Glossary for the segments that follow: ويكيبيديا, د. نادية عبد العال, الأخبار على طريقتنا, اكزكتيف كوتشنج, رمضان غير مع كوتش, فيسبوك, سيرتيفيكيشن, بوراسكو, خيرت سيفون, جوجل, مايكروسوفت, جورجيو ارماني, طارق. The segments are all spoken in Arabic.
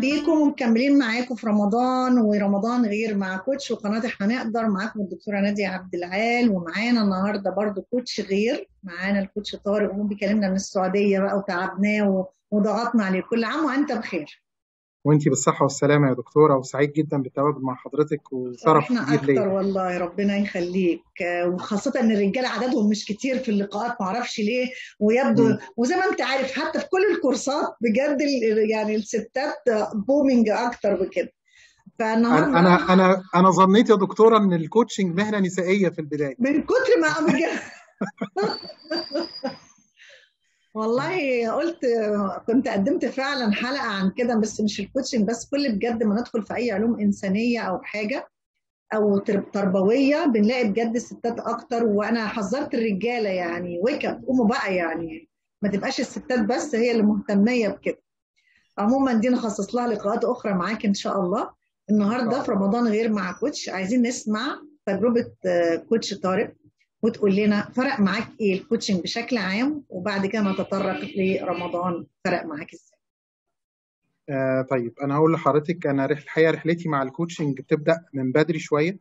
بيكم ومكملين معاكم في رمضان ورمضان غير مع كوتش وقناه هنقدر. معاكم الدكتوره نادية عبد العال، ومعانا النهارده برضو كوتش غير، معانا الكوتش طارق، بيكلمنا من السعوديه بقى وتعبناه وضغطنا عليه. كل عام وانت بخير وانتي بالصحه والسلامه يا دكتوره، وسعيد جدا بالتواجد مع حضرتك وشرف كبير ليا. اكتر والله، ربنا يخليك، وخاصه ان الرجاله عددهم مش كتير في اللقاءات، معرفش ليه، ويبدو وزي ما انت عارف حتى في كل الكورسات بجد يعني الستات بومينج اكتر بكده. فالنهارده انا ظنيت يا دكتوره ان الكوتشنج مهنه نسائيه في البدايه من كتر ما بجد والله قلت كنت قدمت فعلا حلقه عن كده، بس مش الكوتشنج بس، كل بجد ما ندخل في اي علوم انسانيه او حاجه او تربويه بنلاقي بجد الستات اكتر. وانا حذرت الرجاله يعني ويك اب، قوموا بقى، يعني ما تبقاش الستات بس هي اللي مهتميه بكده. عموما دي نخصص لها لقاءات اخرى معاك ان شاء الله. النهارده في رمضان غير مع كوتش، عايزين نسمع تجربه كوتش طارق وتقول لنا فرق معاك ايه الكوتشنج بشكل عام، وبعد كده نتطرق لرمضان فرق معاك ازاي. طيب انا هقول لحضرتك، انا الحقيقه رحلتي مع الكوتشنج بتبدا من بدري شويه،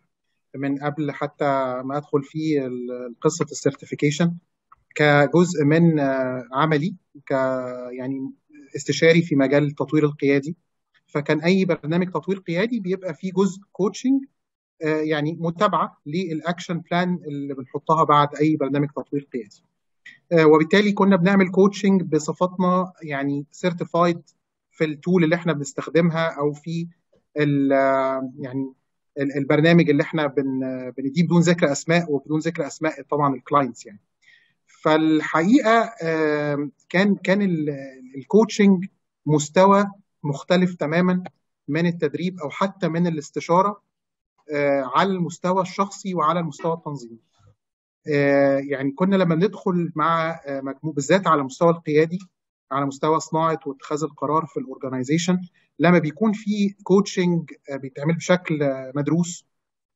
من قبل حتى ما ادخل في قصه السيرتيفيكيشن، كجزء من عملي يعني استشاري في مجال التطوير القيادي. فكان اي برنامج تطوير قيادي بيبقى فيه جزء كوتشنج، يعني متابعه للاكشن بلان اللي بنحطها بعد اي برنامج تطوير قيادي. وبالتالي كنا بنعمل كوتشنج بصفتنا يعني سيرتيفايد في التول اللي احنا بنستخدمها، او في يعني البرنامج اللي احنا بنديه، بدون ذكر اسماء، وبدون ذكر اسماء طبعا الكلاينتس يعني. فالحقيقه كان الكوتشنج مستوى مختلف تماما من التدريب او حتى من الاستشاره على المستوى الشخصي وعلى المستوى التنظيمي. يعني كنا لما ندخل مع مجموعة بالذات على المستوى القيادي، على مستوى صناعة واتخاذ القرار في الاورجنايزيشن، لما بيكون في كوتشنج بيتعمل بشكل مدروس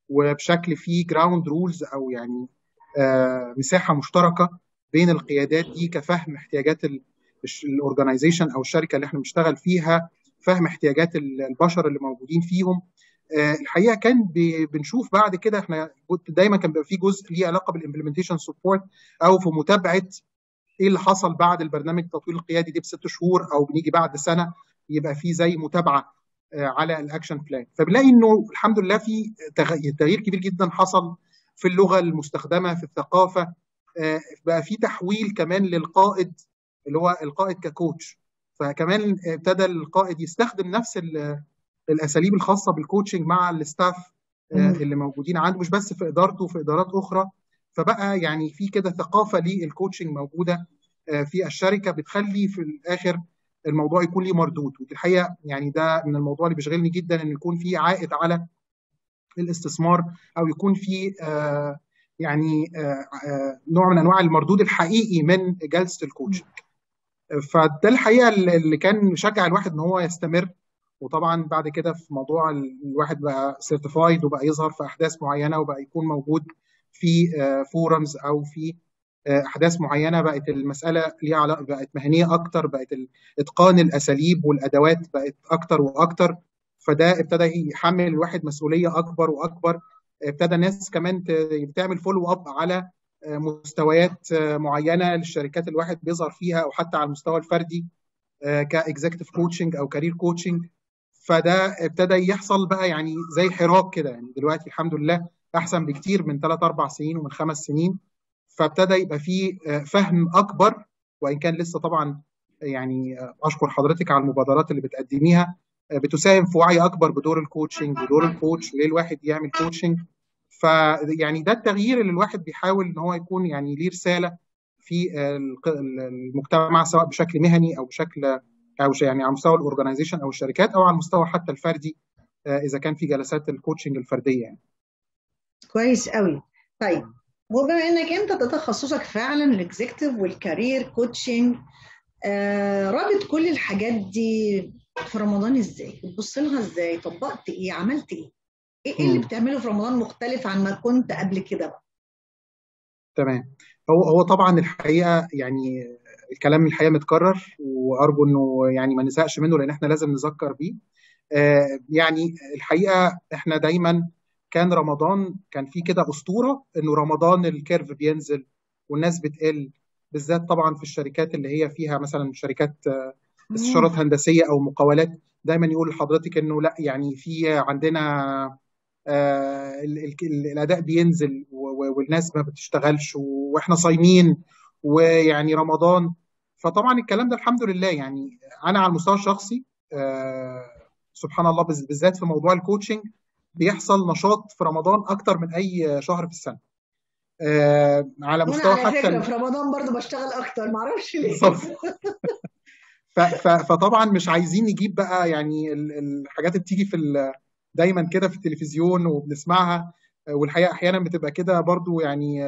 وبشكل فيه جراوند رولز، او يعني مساحة مشتركة بين القيادات دي، كفهم احتياجات الاورجنايزيشن او الشركة اللي احنا بنشتغل فيها، فهم احتياجات البشر اللي موجودين فيهم. الحقيقه كان بنشوف بعد كده، احنا دايما كان بيبقى في جزء ليه علاقه بالامبلمنتيشن سبورت، او في متابعه ايه اللي حصل بعد البرنامج التطوير القيادي دي بست شهور، او بنيجي بعد سنه يبقى في زي متابعه على الاكشن بلان. فبنلاقي انه الحمد لله في تغيير كبير جدا حصل في اللغه المستخدمه، في الثقافه، بقى في تحويل كمان للقائد، اللي هو القائد ككوتش. فكمان ابتدى القائد يستخدم نفس الاساليب الخاصه بالكوتشنج مع الستاف اللي موجودين عنده، مش بس في ادارته، في ادارات اخرى. فبقى يعني في كده ثقافه للكوتشنج موجوده في الشركه، بتخلي في الاخر الموضوع يكون ليه مردود. ودي الحقيقه يعني ده من الموضوع اللي بيشغلني جدا، ان يكون في عائد على الاستثمار، او يكون في يعني نوع من انواع المردود الحقيقي من جلسه الكوتشنج. فده الحقيقه اللي كان شجع الواحد ان هو يستمر. وطبعا بعد كده في موضوع الواحد بقى سيرتيفايد، وبقى يظهر في احداث معينه، وبقى يكون موجود في فورمز او في احداث معينه، بقت المساله ليها علاقه، بقت مهنيه اكتر، بقت اتقان الاساليب والادوات بقت اكتر واكتر. فده ابتدى يحمل الواحد مسؤوليه اكبر واكبر. ابتدى الناس كمان تعمل فولو اب على مستويات معينه للشركات اللي الواحد بيظهر فيها، او حتى على المستوى الفردي كاكزكتيف كوتشنج او كارير كوتشنج. فده ابتدى يحصل بقى يعني زي حراك كده يعني. دلوقتي الحمد لله احسن بكتير من 3-4 سنين ومن 5 سنين. فابتدى يبقى فيه فهم اكبر، وان كان لسه طبعا يعني اشكر حضرتك على المبادرات اللي بتقدميها، بتساهم في وعي اكبر بدور الكوتشنج، بدور الكوتش، ليه الواحد يعمل كوتشنج. فيعني ده التغيير اللي الواحد بيحاول ان هو يكون يعني ليه رساله في المجتمع، سواء بشكل مهني او بشكل او يعني على مستوى الاورجنايزيشن او الشركات، او على المستوى حتى الفردي اذا كان في جلسات الكوتشنج الفرديه يعني. كويس قوي. طيب وبما انك انت ده تخصصك فعلا الاكزكتيف والكارير كوتشنج، رابط كل الحاجات دي في رمضان ازاي؟ بتبص لها ازاي؟ طبقت ايه؟ عملت ايه؟ ايه اللي بتعمله في رمضان مختلف عن ما كنت قبل كده بقى؟ تمام. هو طبعا الحقيقه يعني الكلام الحقيقه متكرر وارجو انه يعني ما نزهقش منه لان احنا لازم نذكر بيه. يعني الحقيقه احنا دايما كان رمضان كان فيه كده اسطوره انه رمضان الكيرف بينزل والناس بتقل، بالذات طبعا في الشركات اللي هي فيها مثلا شركات استشارات هندسيه او مقاولات، دايما يقول لحضرتك انه لا يعني في عندنا الاداء بينزل والناس ما بتشتغلش واحنا صايمين ويعني رمضان. فطبعا الكلام ده الحمد لله يعني انا على المستوى الشخصي سبحان الله بالذات في موضوع الكوتشنج بيحصل نشاط في رمضان اكتر من اي شهر في السنه. على مستوى أنا على حتى في رمضان برضه بشتغل اكتر معرفش ليه. فطبعا مش عايزين نجيب بقى يعني الحاجات اللي بتيجي في دايما كده في التلفزيون وبنسمعها، والحقيقه احيانا بتبقى كده برضو يعني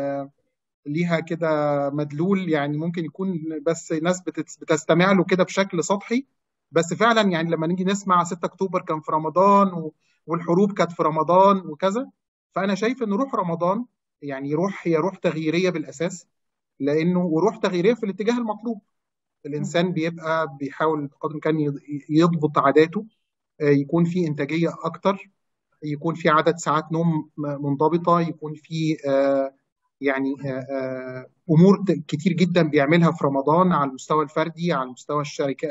ليها كده مدلول، يعني ممكن يكون بس ناس بتستمع له كده بشكل سطحي. بس فعلا يعني لما نيجي نسمع 6 اكتوبر كان في رمضان والحروب كانت في رمضان وكذا، فانا شايف ان روح رمضان يعني روح هي روح تغييريه بالاساس، لانه وروح تغييريه في الاتجاه المطلوب. الانسان بيبقى بيحاول بقدر الامكان يضبط عاداته، يكون في انتاجيه اكتر، يكون في عدد ساعات نوم منضبطه، يكون في يعني امور كتير جدا بيعملها في رمضان على المستوى الفردي، على مستوى الشركه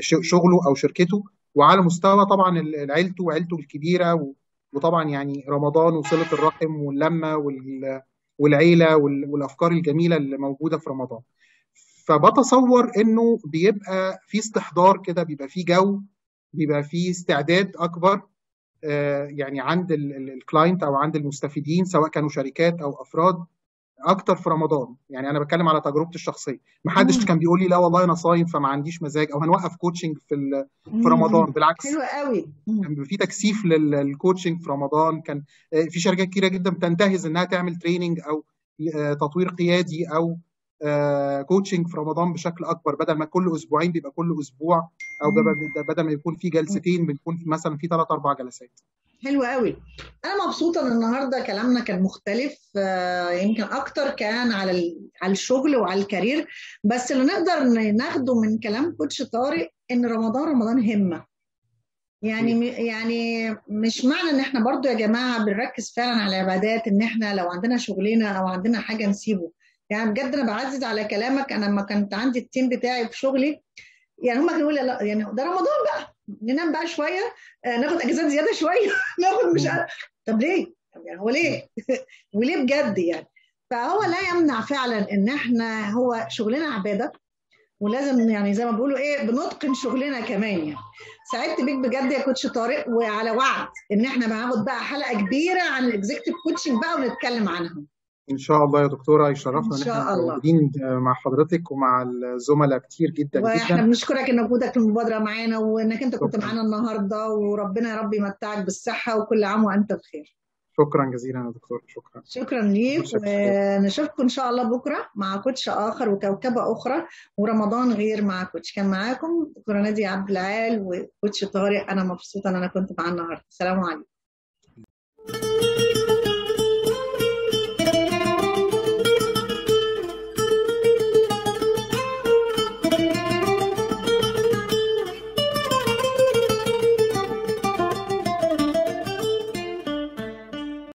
شغله او شركته، وعلى مستوى طبعا عيلته وعيلته الكبيره، وطبعا يعني رمضان وصله الرحم واللمه والعيله والافكار الجميله اللي موجوده في رمضان. فبتصور انه بيبقى في استحضار كده، بيبقى في جو، بيبقى في استعداد اكبر يعني عند الكلاينت او عند المستفيدين سواء كانوا شركات او افراد اكتر في رمضان. يعني انا بتكلم على تجربتي الشخصيه، ما حدش كان بيقول لي لا والله انا صايم فما عنديش مزاج او هنوقف كوتشنج في رمضان. بالعكس حلو قوي، كان في تكثيف للكوتشنج في رمضان، كان في شركات كتيره جدا بتنتهز انها تعمل تريننج او تطوير قيادي او كوتشنج في رمضان بشكل اكبر، بدل ما كل اسبوعين بيبقى كل اسبوع، او بدل ما يكون في جلستين بيكون مثلا في 3-4 جلسات. حلو قوي. انا مبسوطه ان النهارده كلامنا كان مختلف، يمكن اكتر كان على الشغل وعلى الكارير، بس اللي نقدر ناخده من كلام كوتش طارق ان رمضان همه. يعني مش معنى ان احنا برضو يا جماعه بنركز فعلا على العبادات ان احنا لو عندنا شغلنا او عندنا حاجه نسيبه. يعني بجد انا بعزز على كلامك. انا لما كنت عندي التيم بتاعي في شغلي يعني هم كانوا يقولوا يعني ده رمضان بقى ننام بقى شويه، ناخد اجازات زياده شويه، ناخد مش عارف طب ليه؟ يعني هو ليه؟ وليه بجد يعني؟ فهو لا يمنع فعلا ان احنا هو شغلنا عباده، ولازم يعني زي ما بيقولوا ايه بنتقن شغلنا كمان. يعني سعدت بيك بجد يا كوتش طارق، وعلى وعد ان احنا هناخد بقى حلقه كبيره عن الاكزيكتيف كوتشنج بقى ونتكلم عنهم. ان شاء الله يا دكتوره، يشرفنا ان احنا موجودين مع حضرتك ومع الزملاء كتير جدا جدا، واحنا بنشكرك ان وجودك في المبادره معانا وانك انت كنت معانا النهارده، وربنا يا رب يمتعك بالصحه وكل عام وانت بخير. شكرا جزيلا يا دكتور. شكرا ليك، ونشوفكم ان شاء الله بكره مع كوتش اخر وكوكبه اخرى ورمضان غير مع كوتش. كان معاكم دكتوره نادية عبد العال وكوتش طارق. انا مبسوطه ان انا كنت معانا النهارده. السلام عليكم.